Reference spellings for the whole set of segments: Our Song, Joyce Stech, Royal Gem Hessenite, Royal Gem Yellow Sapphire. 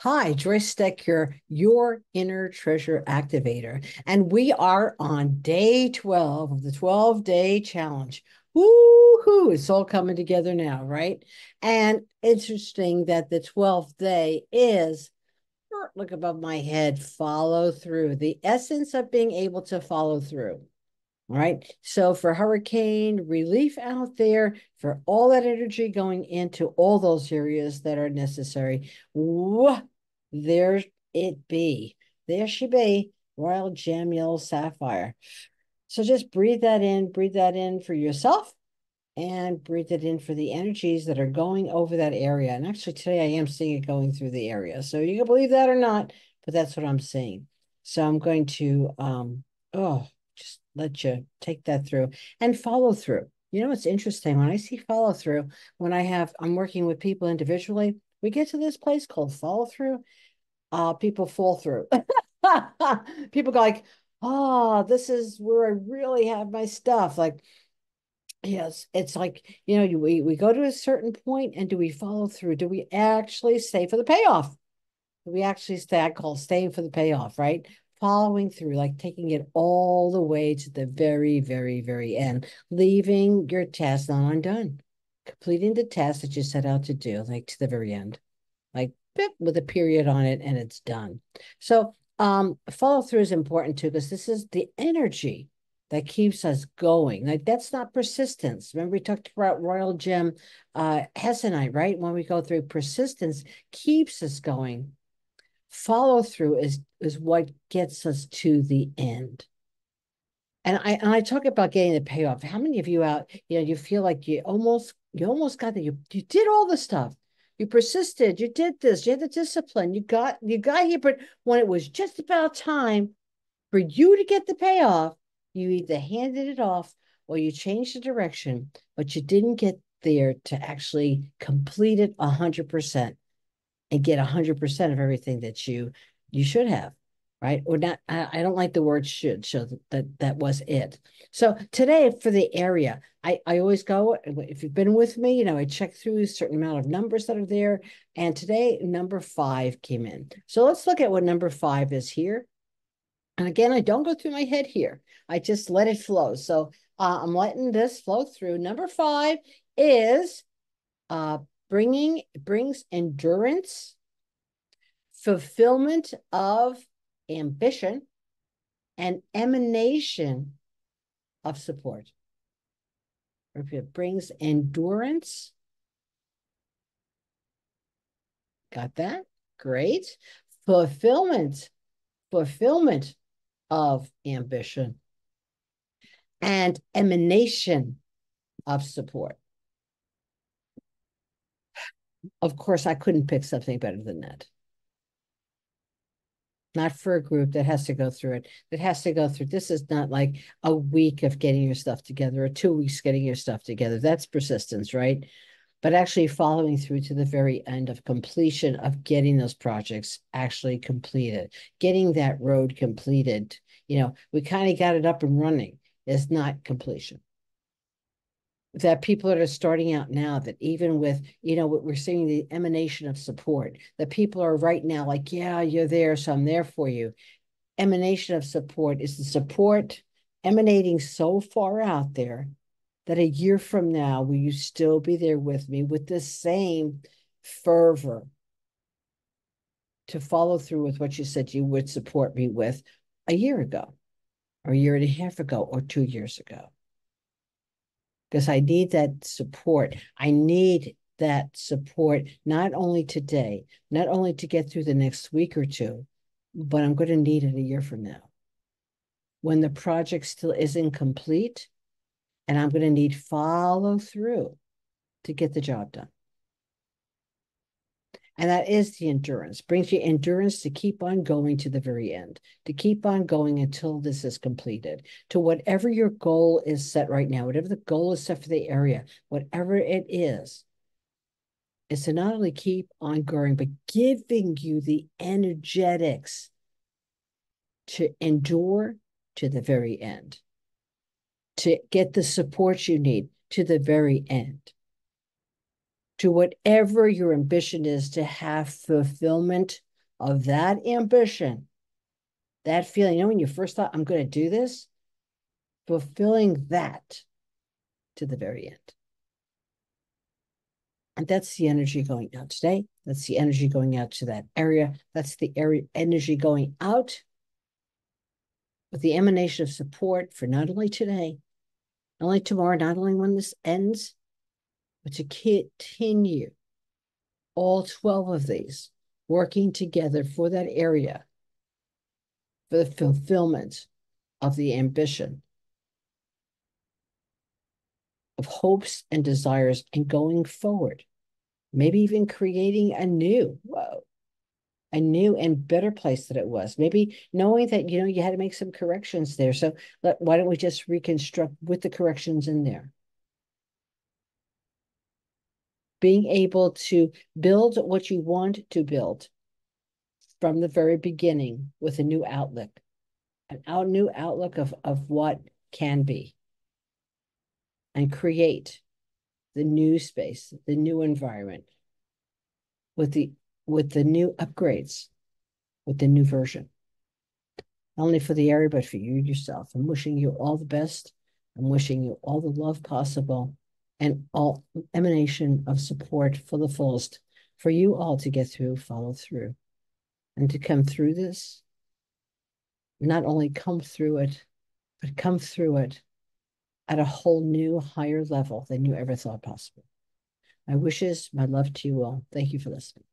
Hi, Joyce Stech here, your Inner Treasure Activator. And we are on day 12 of the 12-day challenge. Woo-hoo, it's all coming together now, right? And interesting that the 12th day is, look above my head, follow through. The essence of being able to follow through. All right. So for hurricane relief out there, for all that energy going into all those areas that are necessary, there it be. There she be, Royal Gem Yellow Sapphire. So just breathe that in for yourself and breathe it in for the energies that are going over that area. And actually today I am seeing it going through the area. So you can believe that or not, but that's what I'm seeing. So I'm going to, just let you take that through and follow through. You know, it's interesting when I see follow through, when I'm working with people individually, we get to this place called follow through. People fall through. People go like, oh, this is where I really have my stuff. Like, yes, it's like, you know, we go to a certain point and do we follow through? Do we actually stay for the payoff? Do we actually stay? I call staying for the payoff, right? Following through, like taking it all the way to the very, very, very end, leaving your task not undone, completing the task that you set out to do, like to the very end, like with a period on it and it's done. So follow through is important too, because this is the energy that keeps us going. Like that's not persistence. Remember we talked about Royal Gem Hessenite, right? When we go through persistence keeps us going. Follow through is what gets us to the end. And I talk about getting the payoff. How many of you out, you know, you feel like you almost got that, you did all the stuff. You persisted, you did this, you had the discipline, you got here, but when it was just about time for you to get the payoff, you either handed it off or you changed the direction, but you didn't get there to actually complete it 100%. And get 100% of everything that you should have, right? Or not, I don't like the word should, so that was it. So today for the area, I always go, if you've been with me, you know, I check through a certain amount of numbers that are there. And today, number 5 came in. So let's look at what number 5 is here. And again, I don't go through my head here. I just let it flow. So I'm letting this flow through. Number 5 is... brings endurance, fulfillment of ambition, and emanation of support. It brings endurance. Got that? Great. Fulfillment of ambition, and emanation of support. Of course, I couldn't pick something better than that. Not for a group that has to go through it. That has to go through. This is not like a week of getting your stuff together or 2 weeks getting your stuff together. That's persistence, right? But actually following through to the very end of completion of getting those projects actually completed, getting that road completed. You know, we kind of got it up and running. It's not completion. That people that are starting out now, that even with, you know, what we're seeing, the emanation of support, that people are right now like, yeah, you're there, so I'm there for you. Emanation of support is the support emanating so far out there that a year from now, will you still be there with me with the same fervor to follow through with what you said you would support me with a year ago, or a year and a half ago, or 2 years ago? Because I need that support. I need that support, not only today, not only to get through the next week or two, but I'm going to need it a year from now. When the project still isn't complete, and I'm going to need follow through to get the job done. And that is the endurance, brings you endurance to keep on going to the very end, to keep on going until this is completed, to whatever your goal is set right now, whatever the goal is set for the area, whatever it is to not only keep on going, but giving you the energetics to endure to the very end, to get the support you need to the very end. to whatever your ambition is, to have fulfillment of that ambition, that feeling. You know, when you first thought, I'm going to do this, fulfilling that to the very end. And that's the energy going out today. That's the energy going out to that area. That's the area energy going out with the emanation of support for not only today, not only tomorrow, not only when this ends, but to continue all 12 of these working together for that area, for the fulfillment of the ambition, of hopes and desires, and going forward, maybe even creating a new and better place than it was. Maybe knowing that, you know, you had to make some corrections there. So why don't we just reconstruct with the corrections in there? Being able to build what you want to build from the very beginning with a new outlook, a new outlook of what can be, and create the new space, the new environment with the new upgrades, with the new version, not only for the area, but for you yourself. I'm wishing you all the best. I'm wishing you all the love possible, and all emanation of support for the fullest, for you all to get through, follow through, and to come through this, not only come through it, but come through it at a whole new, higher level than you ever thought possible. My wishes, my love to you all. Thank you for listening.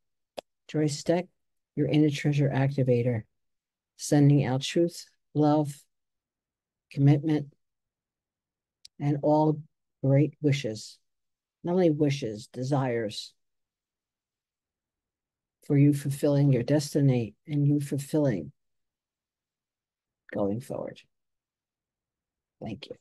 Joyce Stech, your inner treasure activator, sending out truth, love, commitment, and all great wishes, not only wishes, desires, for you fulfilling your destiny and you fulfilling going forward. Thank you.